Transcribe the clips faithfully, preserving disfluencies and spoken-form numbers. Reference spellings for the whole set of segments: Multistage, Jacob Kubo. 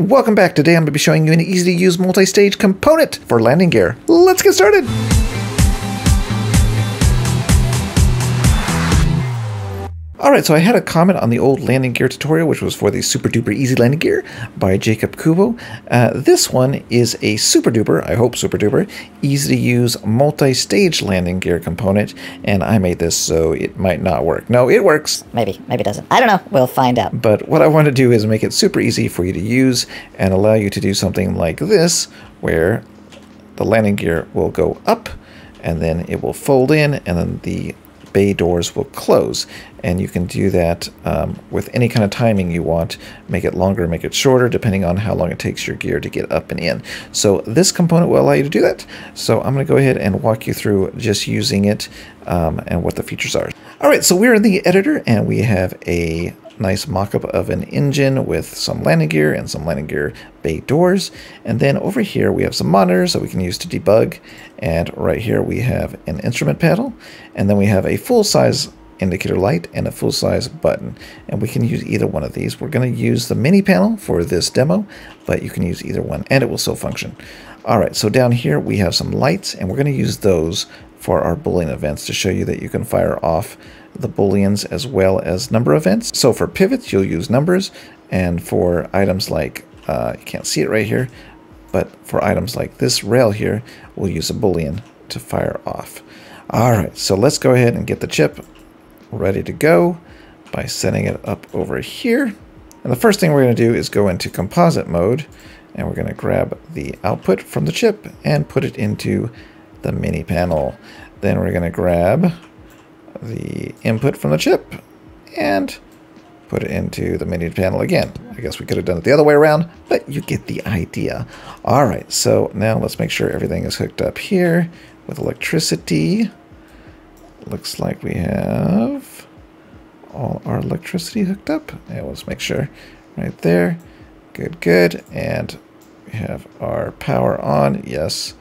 Welcome back. Today I'm going to be showing you an easy to use multi-stage component for landing gear. Let's get started! Alright, so I had a comment on the old landing gear tutorial, which was for the super duper easy landing gear by Jacob Kubo. Uh, this one is a super duper, I hope super duper, easy to use multi-stage landing gear component, and I made this so it might not work. No, it works. Maybe, maybe it doesn't. I don't know. We'll find out. But what I want to do is make it super easy for you to use and allow you to do something like this, where the landing gear will go up and then it will fold in and then the bay doors will close, and you can do that um, with any kind of timing you want. Make it longer, make it shorter, depending on how long it takes your gear to get up and in. So this component will allow you to do that. So I'm going to go ahead and walk you through just using it um, and what the features are. All right, so we're in the editor and we have a nice mock-up of an engine with some landing gear and some landing gear bay doors. And then over here we have some monitors that we can use to debug. And right here we have an instrument panel. And then we have a full-size indicator light and a full-size button. And we can use either one of these. We're going to use the mini panel for this demo, but you can use either one and it will still function. All right, so down here we have some lights and we're going to use those for our Boolean events to show you that you can fire off the Booleans as well as number events. So for pivots, you'll use numbers, and for items like, uh, you can't see it right here, but for items like this rail here, we'll use a Boolean to fire off. All right, so let's go ahead and get the chip ready to go by setting it up over here. And the first thing we're gonna do is go into composite mode, and we're gonna grab the output from the chip and put it into the mini panel. Then we're gonna grab the input from the chip and put it into the menu panel again. I guess we could have done it the other way around, but you get the idea. All right, so now let's make sure everything is hooked up here with electricity. Looks like we have all our electricity hooked up. Yeah, let's make sure right there. Good, good. And we have our power on, yes,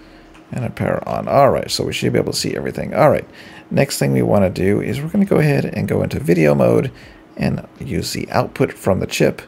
and our power on. All right, so we should be able to see everything. All right. Next thing we want to do is we're going to go ahead and go into video mode and use the output from the chip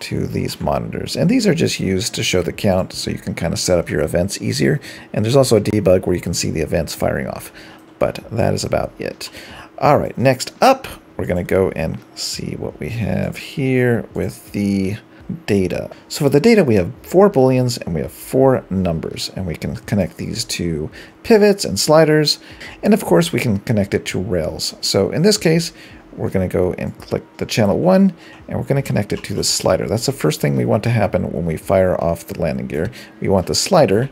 to these monitors. And these are just used to show the count so you can kind of set up your events easier. And there's also a debug where you can see the events firing off. But that is about it. All right, next up, we're going to go and see what we have here with the data. So for the data, we have four Booleans and we have four numbers, and we can connect these to pivots and sliders. And of course we can connect it to rails. So in this case, we're going to go and click the channel one and we're going to connect it to the slider. That's the first thing we want to happen when we fire off the landing gear. We want the slider,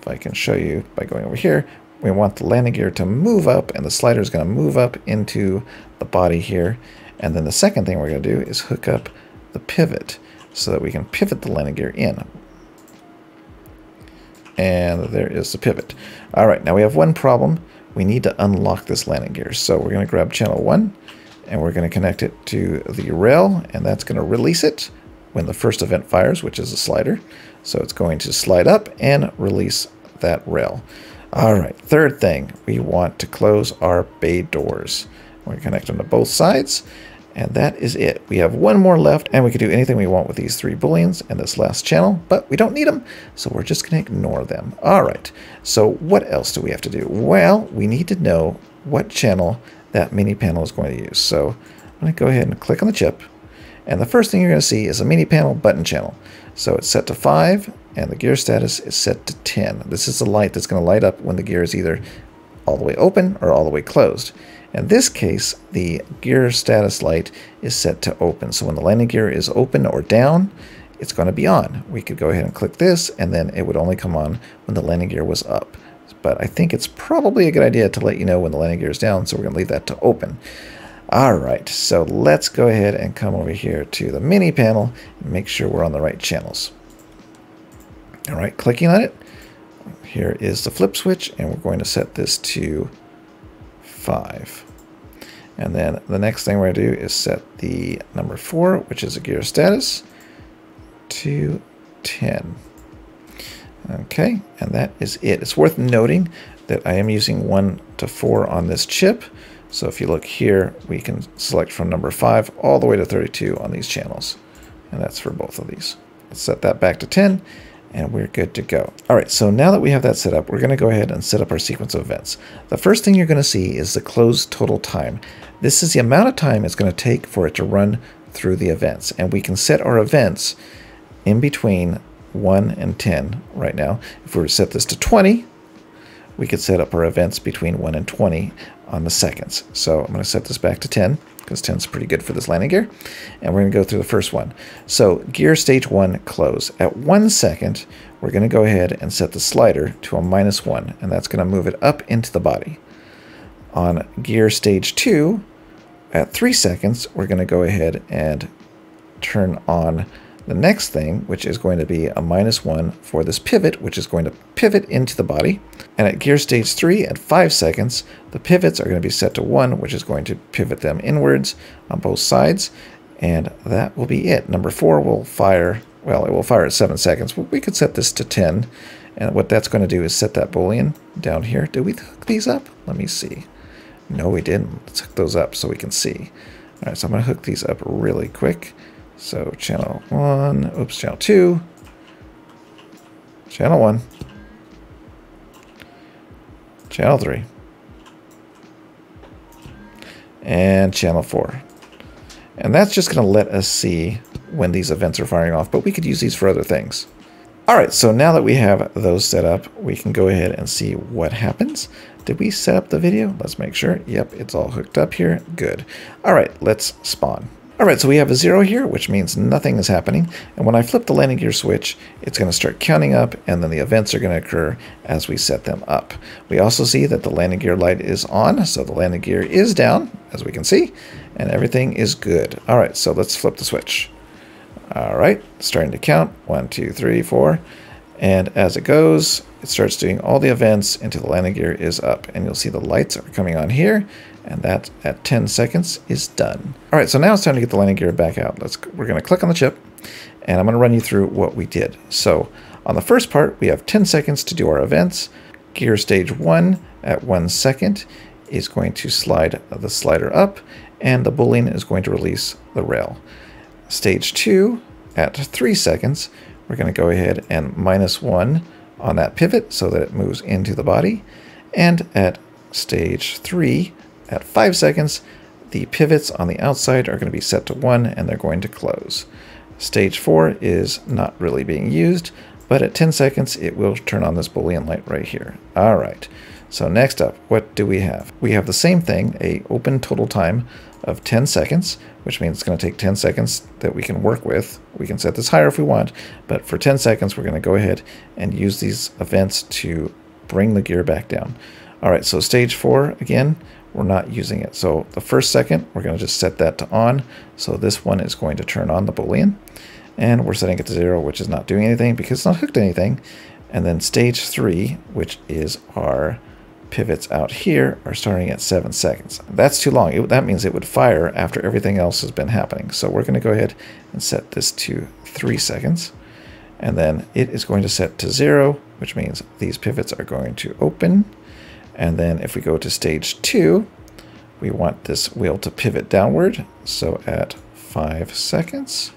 if I can show you by going over here, we want the landing gear to move up and the slider is going to move up into the body here. And then the second thing we're going to do is hook up the pivot, so that we can pivot the landing gear in. And there is the pivot. All right, now we have one problem. We need to unlock this landing gear. So we're gonna grab channel one and we're gonna connect it to the rail, and that's gonna release it when the first event fires, which is a slider. So it's going to slide up and release that rail. All right, third thing, we want to close our bay doors. We're gonna connect them to both sides. And that is it. We have one more left, and we can do anything we want with these three Booleans and this last channel, but we don't need them, so we're just going to ignore them. All right, so what else do we have to do? Well, we need to know what channel that mini panel is going to use. So I'm going to go ahead and click on the chip, and the first thing you're going to see is a mini panel button channel. So it's set to five, and the gear status is set to ten. This is the light that's going to light up when the gear is either all the way open or all the way closed. In this case, the gear status light is set to open. So when the landing gear is open or down, it's going to be on. We could go ahead and click this, and then it would only come on when the landing gear was up. But I think it's probably a good idea to let you know when the landing gear is down, so we're going to leave that to open. All right, so let's go ahead and come over here to the mini panel and make sure we're on the right channels. All right, clicking on it, here is the flip switch, and we're going to set this to five. And then the next thing we're going to do is set the number four, which is a gear status, to ten. Okay, and that is it. It's worth noting that I am using one to four on this chip. So if you look here, we can select from number five all the way to thirty-two on these channels. And that's for both of these. Let's set that back to ten, and we're good to go. All right, so now that we have that set up, we're going to go ahead and set up our sequence of events. The first thing you're going to see is the close total time. This is the amount of time it's going to take for it to run through the events, and we can set our events in between one and ten right now. If we were to set this to twenty, we could set up our events between one and twenty on the seconds. So I'm going to set this back to ten, because ten is pretty good for this landing gear. And we're going to go through the first one. So gear stage one, close. At one second, we're going to go ahead and set the slider to a minus one, and that's going to move it up into the body. On gear stage two, at three seconds, we're going to go ahead and turn on the next thing, which is going to be a minus one for this pivot, which is going to pivot into the body. And at gear stage three, at five seconds, the pivots are going to be set to one, which is going to pivot them inwards on both sides. And that will be it. Number four will fire, well, it will fire at seven seconds. We could set this to ten. And what that's going to do is set that Boolean down here. Did we hook these up? Let me see. No, we didn't. Let's hook those up so we can see. All right, so I'm going to hook these up really quick. So channel one, oops, channel two, channel one, channel three, and channel four. And that's just going to let us see when these events are firing off, but we could use these for other things. All right, so now that we have those set up, we can go ahead and see what happens. Did we set up the video? Let's make sure. Yep, it's all hooked up here. Good. All right, let's spawn. All right, so we have a zero here, which means nothing is happening. And when I flip the landing gear switch, it's going to start counting up, and then the events are going to occur as we set them up. We also see that the landing gear light is on, so the landing gear is down, as we can see, and everything is good. All right, so let's flip the switch. All right, starting to count, one, two, three, four. And as it goes, it starts doing all the events until the landing gear is up. And you'll see the lights are coming on here, and that at ten seconds is done. All right, so now it's time to get the landing gear back out. Let's, we're gonna click on the chip, and I'm gonna run you through what we did. So on the first part, we have ten seconds to do our events. Gear stage one at one second is going to slide the slider up, and the Boolean is going to release the rail. Stage two at three seconds, we're going to go ahead and minus one on that pivot so that it moves into the body. And at stage three, at five seconds, the pivots on the outside are going to be set to one, and they're going to close. Stage four is not really being used, but at ten seconds, it will turn on this Boolean light right here. All right. So next up, what do we have? We have the same thing, a open total time of ten seconds, which means it's going to take ten seconds that we can work with. We can set this higher if we want, but for ten seconds, we're going to go ahead and use these events to bring the gear back down. All right, so stage four, again, we're not using it. So the first second, we're going to just set that to on. So this one is going to turn on the Boolean, and we're setting it to zero, which is not doing anything because it's not hooked to anything. And then stage three, which is our pivots out here, are starting at seven seconds. That's too long. It, that means it would fire after everything else has been happening. So we're going to go ahead and set this to three seconds. And then it is going to set to zero, which means these pivots are going to open. And then if we go to stage two, we want this wheel to pivot downward. So at five seconds,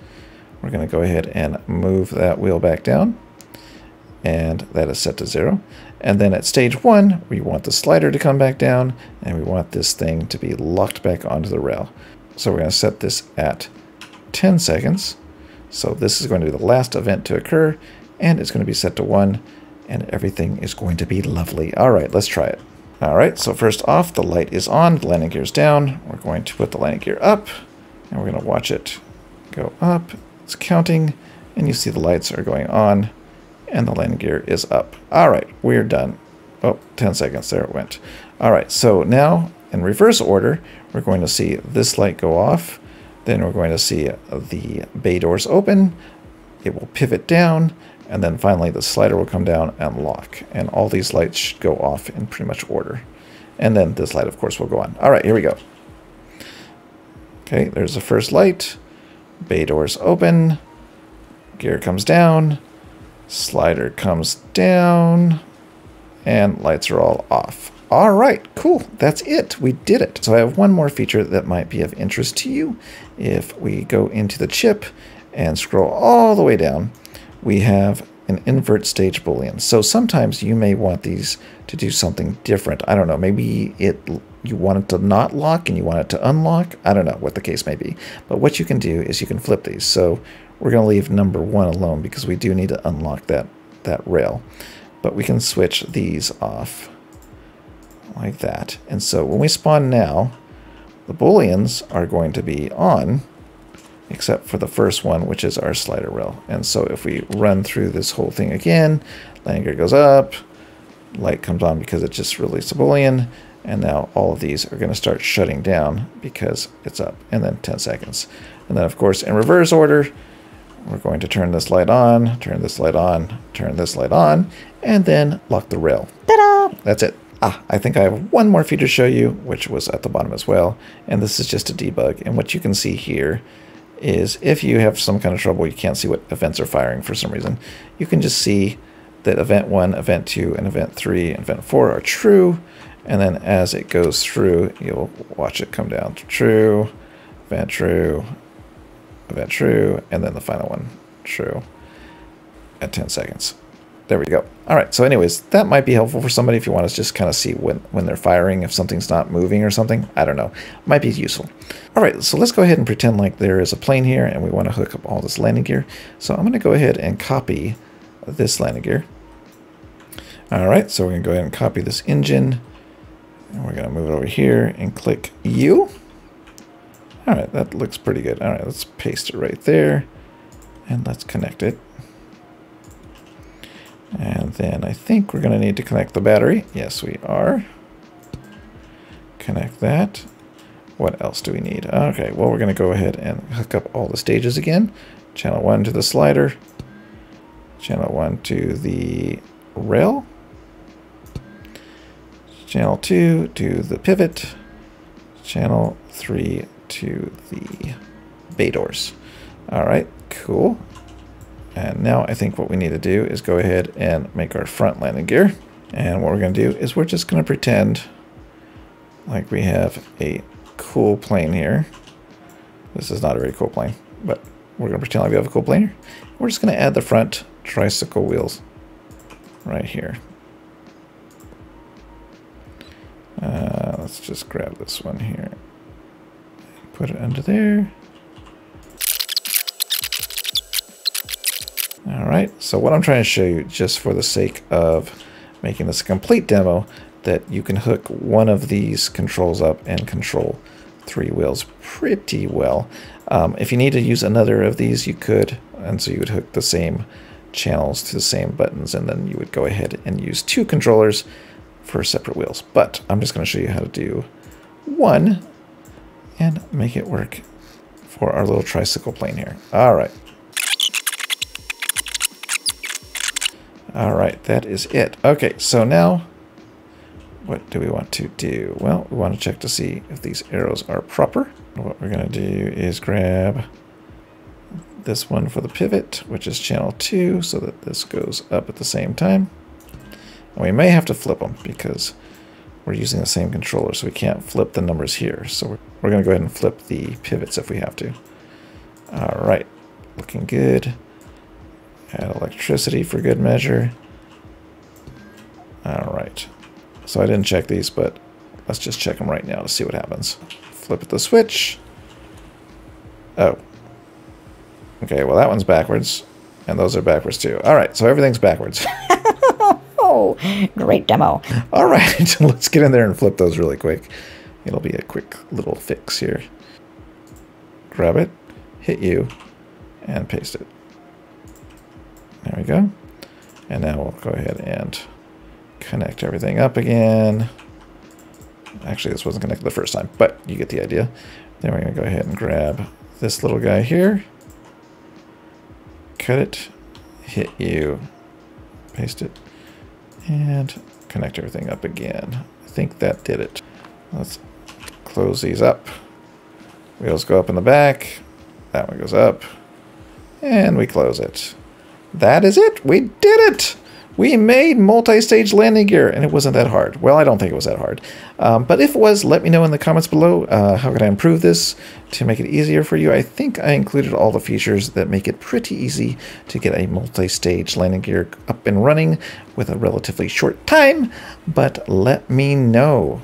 we're going to go ahead and move that wheel back down. And that is set to zero. And then at stage one, we want the slider to come back down, and we want this thing to be locked back onto the rail. So we're going to set this at ten seconds. So this is going to be the last event to occur, and it's going to be set to one, and everything is going to be lovely. All right, let's try it. All right, so first off, the light is on, the landing gear's down. We're going to put the landing gear up, and we're going to watch it go up. It's counting, and you see the lights are going on, and the landing gear is up. All right, we're done. Oh, ten seconds, there it went. All right, so now in reverse order, we're going to see this light go off, then we're going to see the bay doors open, it will pivot down, and then finally the slider will come down and lock. And all these lights should go off in pretty much order. And then this light, of course, will go on. All right, here we go. Okay, there's the first light, bay doors open, gear comes down, slider comes down, and lights are all off. All right, cool, that's it, we did it. So I have one more feature that might be of interest to you. If we go into the chip and scroll all the way down, we have an invert stage boolean. So sometimes you may want these to do something different. I don't know, maybe it you want it to not lock and you want it to unlock. I don't know what the case may be. But what you can do is you can flip these. So we're going to leave number one alone because we do need to unlock that, that rail. But we can switch these off like that. And so when we spawn now, the booleans are going to be on, except for the first one, which is our slider rail. And so if we run through this whole thing again, landing gear goes up, light comes on because it just released a boolean, and now all of these are going to start shutting down because it's up, and then ten seconds. And then, of course, in reverse order, we're going to turn this light on, turn this light on, turn this light on, and then lock the rail. Ta-da! That's it. Ah, I think I have one more feature to show you, which was at the bottom as well, and this is just a debug. And what you can see here is if you have some kind of trouble, you can't see what events are firing for some reason, you can just see that event one, event two, and event three, and event four are true. And then as it goes through, you'll watch it come down to true, event true, event true, and then the final one true at ten seconds. There we go. All right, so anyways, that might be helpful for somebody if you want to just kind of see when, when they're firing, if something's not moving or something. I don't know. Might be useful. All right, so let's go ahead and pretend like there is a plane here and we want to hook up all this landing gear. So I'm going to go ahead and copy this landing gear. All right, so we're going to go ahead and copy this engine. And we're going to move it over here and click U. All right, that looks pretty good. All right, let's paste it right there. And let's connect it. And then I think we're going to need to connect the battery. Yes, we are. Connect that. What else do we need? Okay, well, we're going to go ahead and hook up all the stages again. Channel one to the slider. Channel one to the rail. Channel two to the pivot. Channel three to the bay doors. All right, cool. And now I think what we need to do is go ahead and make our front landing gear. And what we're going to do is we're just going to pretend like we have a cool plane here. This is not a very cool plane, but we're going to pretend like we have a cool plane here. We're just going to add the front tricycle wheels right here. Uh, let's just grab this one here. Put it under there. All right, so what I'm trying to show you, just for the sake of making this a complete demo, that you can hook one of these controls up and control three wheels pretty well. Um, if you need to use another of these, you could, and so you would hook the same channels to the same buttons, and then you would go ahead and use two controllers for separate wheels. But I'm just going to show you how to do one and make it work for our little tricycle plane here. All right. All right, that is it. Okay, so now what do we want to do? Well, we want to check to see if these arrows are proper. What we're going to do is grab this one for the pivot, which is channel two, so that this goes up at the same time. And we may have to flip them because we're using the same controller, so we can't flip the numbers here. So we're, we're going to go ahead and flip the pivots if we have to. All right, looking good. Add electricity for good measure. All right. So I didn't check these, but let's just check them right now to see what happens. Flip the switch. Oh. Okay, well, that one's backwards. And those are backwards, too. All right, so everything's backwards. Oh, great demo. All right, let's get in there and flip those really quick. It'll be a quick little fix here. Grab it, hit U, and paste it. There we go. And now we'll go ahead and connect everything up again. Actually, this wasn't connected the first time, but you get the idea. Then we're going to go ahead and grab this little guy here. Cut it. Hit U. Paste it. And connect everything up again. I think that did it. Let's close these up. Wheels go up in the back. That one goes up. And we close it. That is it. We did it. we made multi-stage landing gear, and it wasn't that hard. Well, I don't think it was that hard. Um, but if it was, let me know in the comments below. Uh, how could I improve this to make it easier for you? I think I included all the features that make it pretty easy to get a multi-stage landing gear up and running with a relatively short time, but let me know.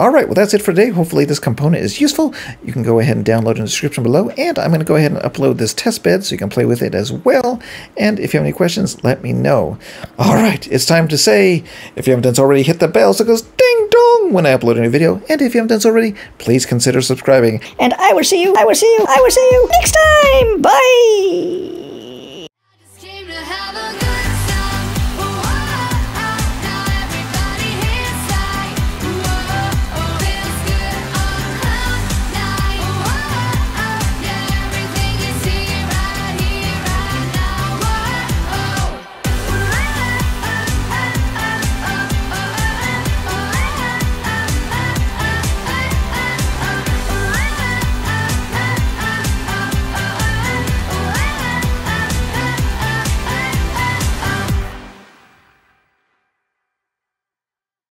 All right, well, that's it for today. Hopefully this component is useful. You can go ahead and download in the description below, and I'm gonna go ahead and upload this test bed so you can play with it as well. And if you have any questions, let me know. All right, it's time to say, if you haven't done so already, hit the bell so it goes ding dong when I upload a new video. And if you haven't done so already, please consider subscribing. And I will see you, I will see you, I will see you next time, bye.